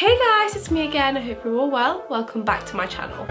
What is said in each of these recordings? Hey guys, it's me again. I hope you're all well. Welcome back to my channel.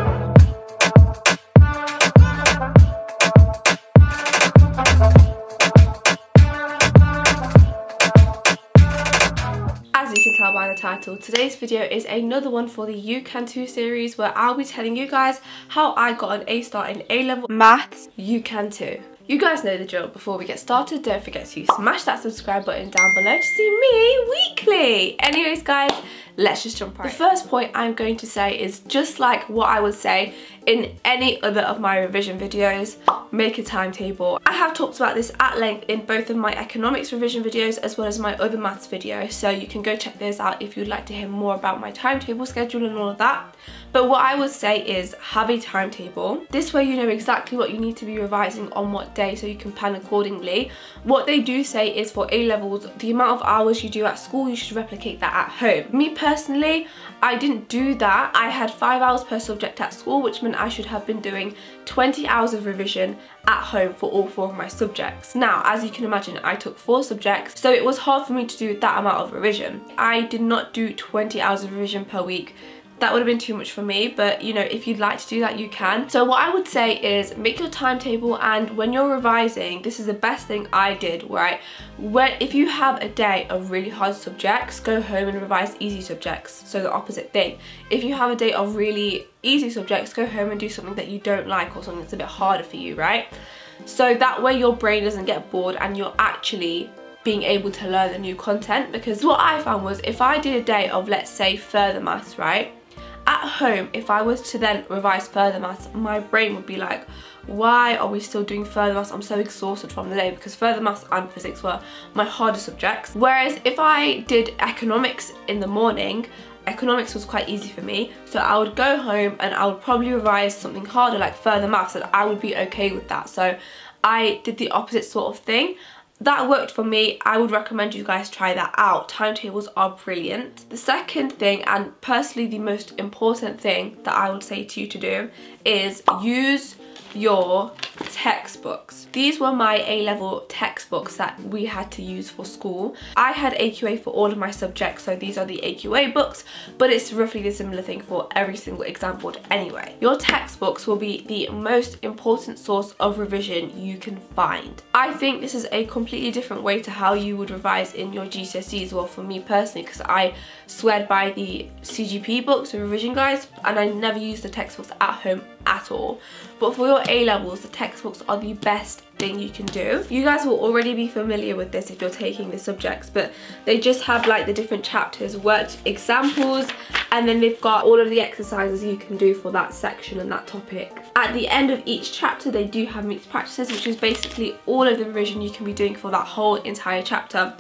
As you can tell by the title, today's video is another one for the You Can Too series where I'll be telling you guys how I got an A-star in A-Level Maths You Can Too. You guys know the drill. Before we get started, don't forget to smash that subscribe button down below to see me weekly. Anyways guys, let's just jump right in. The first point I'm going to say is just like what I would say in any other of my revision videos, make a timetable. I have talked about this at length in both of my economics revision videos as well as my other maths video, so you can go check those out if you'd like to hear more about my timetable schedule and all of that. But what I would say is have a timetable. This way you know exactly what you need to be revising on what day, so you can plan accordingly. What they do say is for A-levels, the amount of hours you do at school, you should replicate that at home. Me personally, I didn't do that. I had 5 hours per subject at school, which meant I should have been doing 20 hours of revision at home for all 4 of my subjects. Now, as you can imagine, I took 4 subjects, so it was hard for me to do that amount of revision. I did not do 20 hours of revision per week. That would have been too much for me, but you know, if you'd like to do that, you can. So what I would say is make your timetable, and when you're revising, this is the best thing I did, right? If you have a day of really hard subjects, go home and revise easy subjects. So the opposite thing. If you have a day of really easy subjects, go home and do something that you don't like or something that's a bit harder for you, right? So that way your brain doesn't get bored and you're actually being able to learn the new content. Because what I found was if I did a day of, let's say, further maths, right? At home, if I was to then revise further maths, my brain would be like, why are we still doing further maths? I'm so exhausted from the day, because further maths and physics were my harder subjects. Whereas if I did economics in the morning, economics was quite easy for me, so I would go home and I would probably revise something harder like further maths, and I would be okay with that. So I did the opposite sort of thing. That worked for me. I would recommend you guys try that out. Timetables are brilliant. The second thing, and personally the most important thing that I would say to you to do, is use your textbooks. These were my A-level textbooks that we had to use for school. I had AQA for all of my subjects, so these are the AQA books, but it's roughly the similar thing for every single exam board anyway. Your textbooks will be the most important source of revision you can find. I think this is a completely different way to how you would revise in your GCSEs. Well, for me personally, because I swear by the CGP books, the revision guides, and I never used the textbooks at home at all. But for your A-levels, the textbooks are the best thing you can do. You guys will already be familiar with this if you're taking the subjects, but they just have like the different chapters, worked examples, and then they've got all of the exercises you can do for that section and that topic. At the end of each chapter, they do have mixed practices, which is basically all of the revision you can be doing for that whole entire chapter.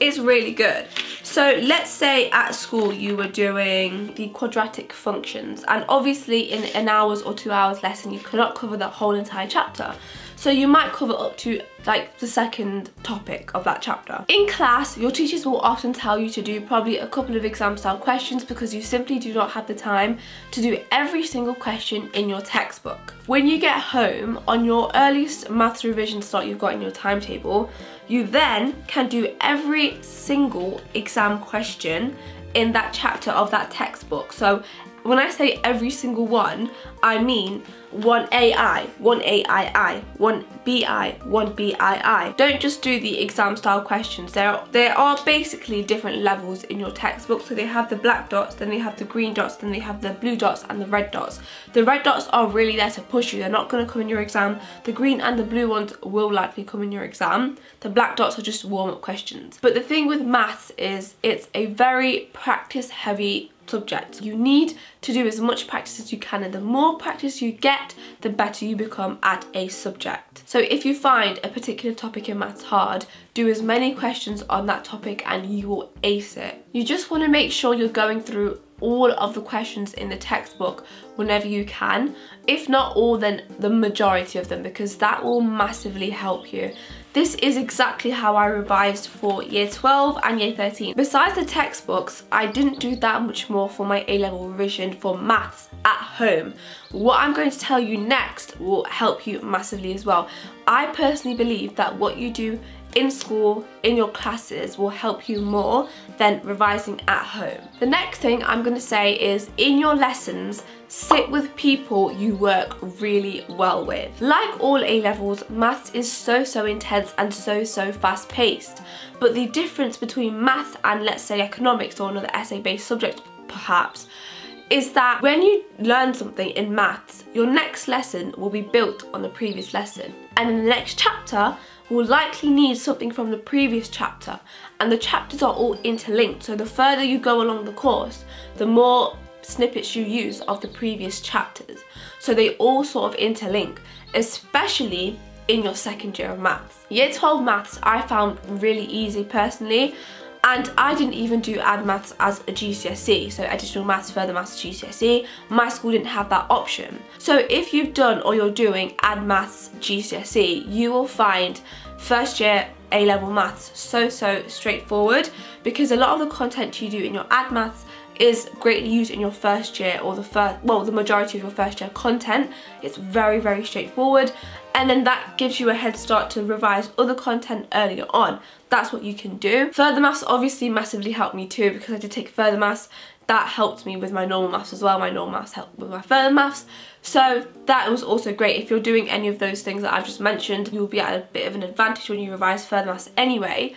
It's really good. So let's say at school you were doing the quadratic functions, and obviously in an hour's or 2 hours lesson you cannot cover the whole entire chapter. So you might cover up to like the second topic of that chapter. In class, your teachers will often tell you to do probably a couple of exam style questions because you simply do not have the time to do every single question in your textbook. When you get home, on your earliest maths revision slot you've got in your timetable, you then can do every single exam question in that chapter of that textbook. So when I say every single one, I mean one AI, one AII, one BI, one BII. Don't just do the exam style questions. There are basically different levels in your textbook. So they have the black dots, then they have the green dots, then they have the blue dots and the red dots. The red dots are really there to push you. They're not going to come in your exam. The green and the blue ones will likely come in your exam. The black dots are just warm-up questions. But the thing with maths is it's a very practice-heavy subject. You need to do as much practice as you can, and the more practice you get, the better you become at a subject. So if you find a particular topic in maths hard, do as many questions on that topic and you will ace it. You just want to make sure you're going through all of the questions in the textbook whenever you can. If not all, then the majority of them, because that will massively help you. This is exactly how I revised for year 12 and year 13. Besides the textbooks, I didn't do that much more for my A-level revision for maths at home. What I'm going to tell you next will help you massively as well. I personally believe that what you do in school, in your classes, will help you more than revising at home. The next thing I'm going to say is, in your lessons, sit with people you work really well with. Like all A-levels, maths is so intense and so fast paced. But the difference between maths and, let's say, economics or another essay based subject perhaps, is that when you learn something in maths, your next lesson will be built on the previous lesson. And in the next chapter, will likely need something from the previous chapter. And the chapters are all interlinked, so the further you go along the course, the more snippets you use of the previous chapters. So they all sort of interlink, especially in your second year of maths. Year 12 maths I found really easy personally. And I didn't even do Ad Maths as a GCSE, so additional maths, further maths, GCSE. My school didn't have that option. So if you've done or you're doing Ad Maths, GCSE, you will find first year A-level maths so straightforward, because a lot of the content you do in your Ad Maths is greatly used in your first year, or the majority of your first year content. It's very straightforward, and then that gives you a head start to revise other content earlier on. That's what you can do. Further maths obviously massively helped me too, because I did take further maths. That helped me with my normal maths as well. My normal maths helped with my further maths. So that was also great. If you're doing any of those things that I've just mentioned, you'll be at a bit of an advantage when you revise further maths anyway.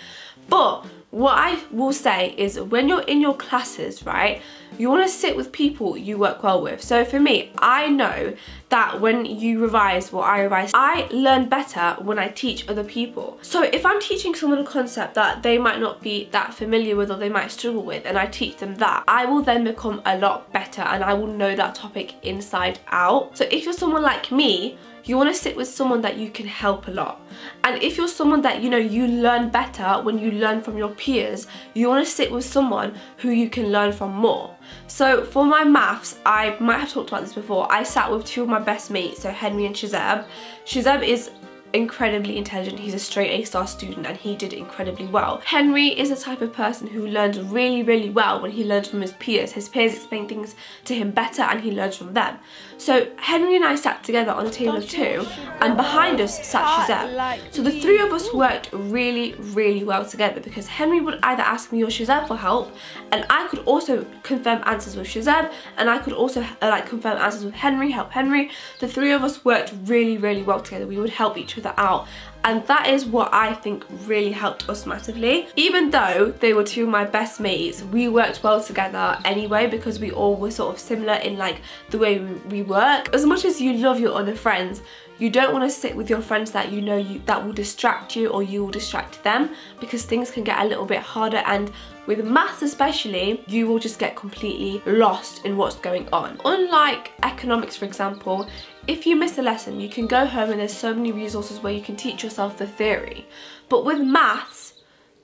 But what I will say is, when you're in your classes, right, you want to sit with people you work well with. So for me, I know that when you revise what I revise, I learn better when I teach other people. So if I'm teaching someone a concept that they might not be that familiar with, or they might struggle with, and I teach them that, I will then become a lot better, and I will know that topic inside out. So if you're someone like me, you want to sit with someone that you can help a lot. And if you're someone that, you know, you learn better when you learn from your peers, you want to sit with someone who you can learn from more. So for my maths, I might have talked about this before, I sat with two of my best mates, so Henry and Shazeb. Shazeb is incredibly intelligent, he's a straight A-star student, and he did incredibly well. Henry is the type of person who learns really well when he learns from his peers. His peers explain things to him better, and he learns from them. So Henry and I sat together on a table of two, and behind us sat Shazeb. So the three of us worked really well together, because Henry would either ask me or Shazeb for help, and I could also confirm answers with Shazeb, and I could also confirm answers with Henry, help Henry. The three of us worked really well together. We would help each other out, and that is what I think really helped us massively. Even though they were two of my best mates, we worked well together anyway, because we all were sort of similar in like the way we work. As much as you love your other friends, you don't want to sit with your friends that you know that will distract you, or you will distract them, because things can get a little bit harder, and with maths especially, you will just get completely lost in what's going on. Unlike economics, for example, if you miss a lesson, you can go home and there's so many resources where you can teach yourself the theory. But with maths,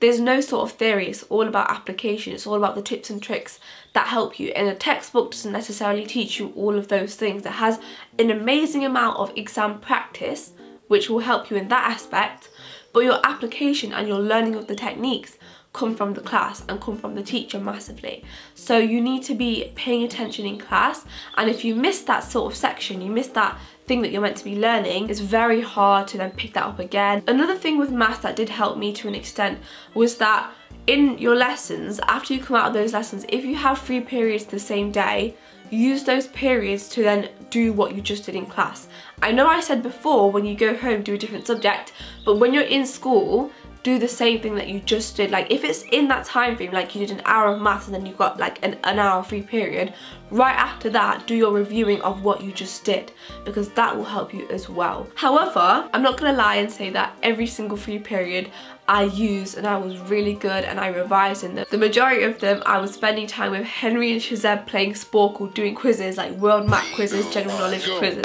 there's no sort of theory, it's all about application, it's all about the tips and tricks that help you, and a textbook doesn't necessarily teach you all of those things. It has an amazing amount of exam practice, which will help you in that aspect, but your application and your learning of the techniques come from the class and come from the teacher massively. So you need to be paying attention in class, and if you miss that sort of section, you miss that thing that you're meant to be learning, it's very hard to then pick that up again. Another thing with maths that did help me to an extent was that in your lessons, after you come out of those lessons, if you have 3 periods the same day, use those periods to then do what you just did in class. I know I said before, when you go home, do a different subject, but when you're in school, do the same thing that you just did. Like, if it's in that time frame, like you did an hour of maths and then you've got like an hour free period, right after that, do your reviewing of what you just did, because that will help you as well. However, I'm not gonna lie and say that every single free period I used and I was really good and I revised in them. The majority of them, I was spending time with Henry and Shazeb playing Sporkle, doing quizzes, like world map quizzes, general knowledge quizzes.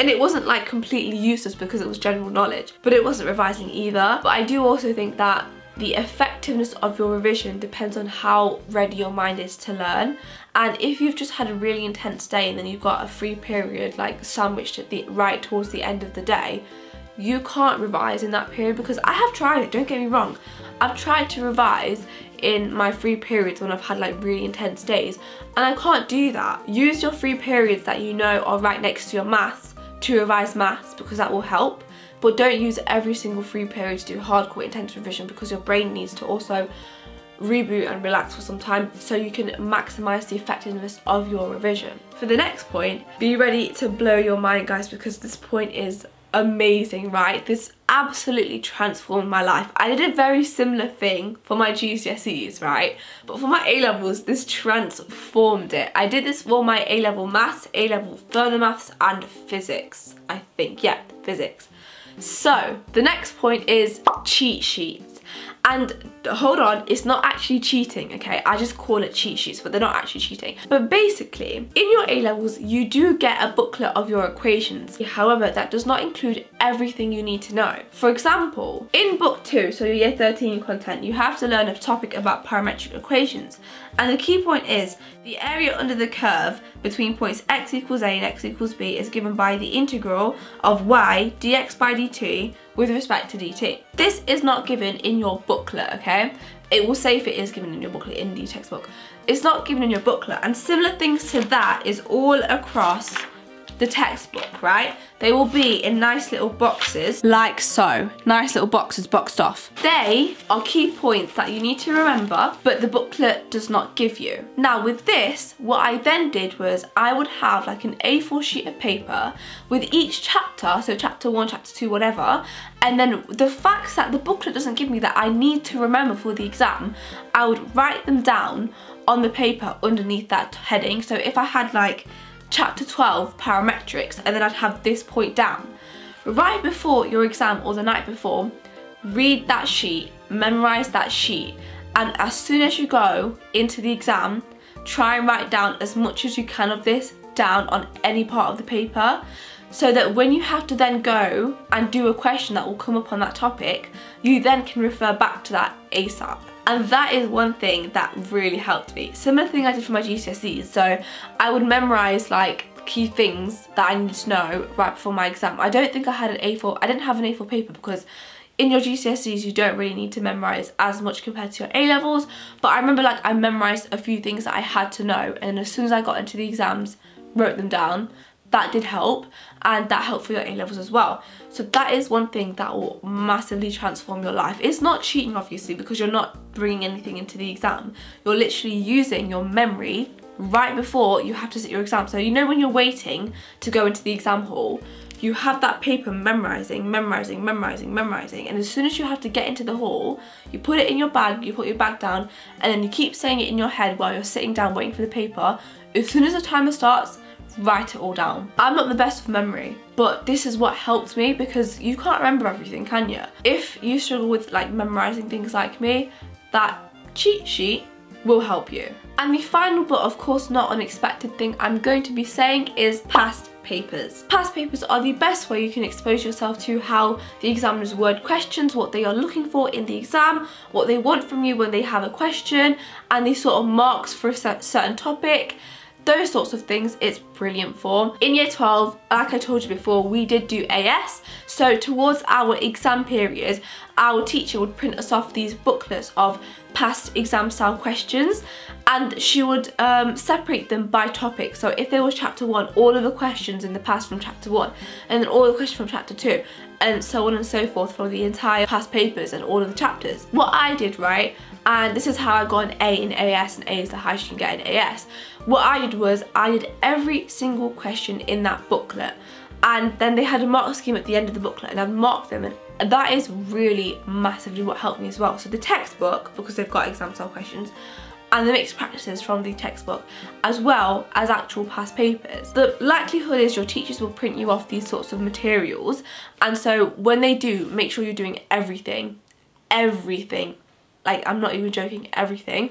And it wasn't like completely useless, because it was general knowledge, but it wasn't revising either. But I do also think that the effectiveness of your revision depends on how ready your mind is to learn. And if you've just had a really intense day and then you've got a free period like sandwiched at the right towards the end of the day, you can't revise in that period, because I have tried it, don't get me wrong. I've tried to revise in my free periods when I've had like really intense days, and I can't do that. Use your free periods that you know are right next to your maths to revise maths, because that will help. But don't use every single free period to do hardcore intense revision, because your brain needs to also reboot and relax for some time so you can maximise the effectiveness of your revision. For the next point, be ready to blow your mind, guys, because this point is amazing, right? This absolutely transformed my life. I did a very similar thing for my GCSEs, right? But for my A-Levels, this transformed it. I did this for my A-Level Maths, A-Level Further Maths and Physics, I think. Yeah, Physics. So, the next point is cheat sheets. And hold on, it's not actually cheating, okay? I just call it cheat sheets, but they're not actually cheating. But basically, in your A-Levels, you do get a booklet of your equations. However, that does not include everything you need to know. For example, in book 2, so your year 13 content, you have to learn a topic about parametric equations. And the key point is, the area under the curve between points x equals a and x equals b is given by the integral of y dx by dt with respect to dt. This is not given in your booklet, okay? It will say if it is given in your booklet in the textbook. It's not given in your booklet, and similar things to that is all across the textbook, right? They will be in nice little boxes, like so. Nice little boxes boxed off. They are key points that you need to remember, but the booklet does not give you. Now with this, what I then did was I would have like an A4 sheet of paper with each chapter, so chapter 1, chapter 2, whatever, and then the facts that the booklet doesn't give me that I need to remember for the exam, I would write them down on the paper underneath that heading. So if I had like chapter 12 parametrics, and then I'd have this point down right before your exam or the night before, read that sheet, memorize that sheet, and as soon as you go into the exam, try and write down as much as you can of this down on any part of the paper, so that when you have to then go and do a question that will come up on that topic, you then can refer back to that ASAP. And that is one thing that really helped me. Similar thing I did for my GCSEs, so I would memorise like key things that I needed to know right before my exam. I don't think I had an A4, I didn't have an A4 paper, because in your GCSEs you don't really need to memorise as much compared to your A-Levels, but I remember like I memorised a few things that I had to know, and as soon as I got into the exams, wrote them down. That did help, and that helped for your A-Levels as well. So that is one thing that will massively transform your life. It's not cheating, obviously, because you're not bringing anything into the exam. You're literally using your memory right before you have to sit your exam. So you know when you're waiting to go into the exam hall, you have that paper memorising, and as soon as you have to get into the hall, you put it in your bag, you put your bag down, and then you keep saying it in your head while you're sitting down waiting for the paper. As soon as the timer starts, write it all down. I'm not the best with memory, but this is what helped me, because you can't remember everything, can you? If you struggle with like memorising things like me, that cheat sheet will help you. And the final but of course not unexpected thing I'm going to be saying is past papers. Past papers are the best way you can expose yourself to how the examiners word questions, what they are looking for in the exam, what they want from you when they have a question, and the sort of marks for a certain topic. Those sorts of things, it's brilliant for. In year 12, like I told you before, we did do AS, so towards our exam periods, our teacher would print us off these booklets of past exam style questions, and she would separate them by topic. So if there was chapter 1, all of the questions in the past from chapter 1, and then all the questions from chapter 2, and so on and so forth for the entire past papers and all of the chapters. What I did, right, and this is how I got an A in AS, and A is the highest you can get in AS. What I did was I did every single question in that booklet, and then they had a mark scheme at the end of the booklet, and I've marked them, and that is really massively what helped me as well. So the textbook, because they've got exam style questions, and the mixed practices from the textbook, as well as actual past papers. The likelihood is your teachers will print you off these sorts of materials, and so when they do, make sure you're doing everything. Everything. Like, I'm not even joking, everything.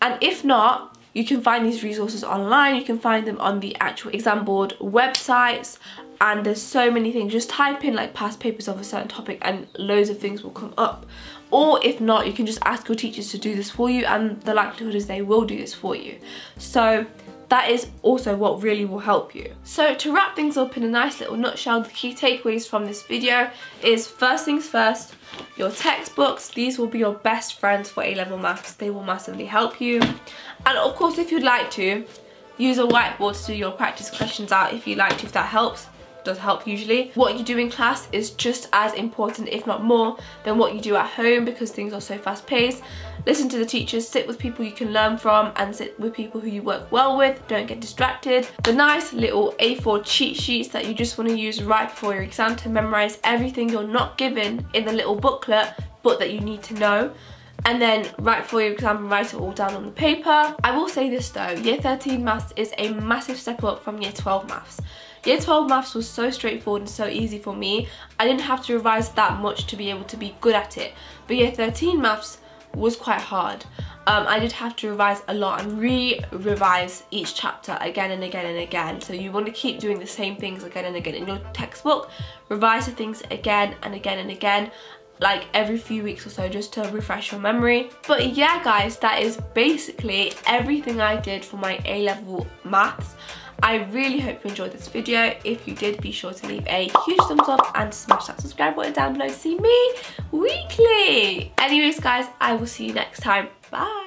And if not, you can find these resources online, you can find them on the actual exam board websites, and there's so many things. Just type in like past papers of a certain topic and loads of things will come up. Or if not, you can just ask your teachers to do this for you, and the likelihood is they will do this for you. So that is also what really will help you. So to wrap things up in a nice little nutshell, the key takeaways from this video is, first things first, your textbooks. These will be your best friends for A-level maths. They will massively help you. And of course, if you'd like to, use a whiteboard to do your practice questions out if you like to, if that helps. Does help usually. What you do in class is just as important, if not more, than what you do at home, because things are so fast paced. Listen to the teachers, sit with people you can learn from, and sit with people who you work well with. Don't get distracted. The nice little A4 cheat sheets that you just want to use right before your exam to memorize everything you're not given in the little booklet, but that you need to know. And then right before your exam and write it all down on the paper. I will say this though, year 13 maths is a massive step up from year 12 maths. Year 12 maths was so straightforward and so easy for me. I didn't have to revise that much to be able to be good at it. But year 13 maths was quite hard. I did have to revise a lot and re-revise each chapter again and again and again. So you want to keep doing the same things again and again in your textbook. Revise the things again and again and again, like every few weeks or so, just to refresh your memory. But yeah guys, that is basically everything I did for my A-level maths. I really hope you enjoyed this video. If you did, be sure to leave a huge thumbs up and smash that subscribe button down below. See me weekly. Anyways guys, I will see you next time. Bye.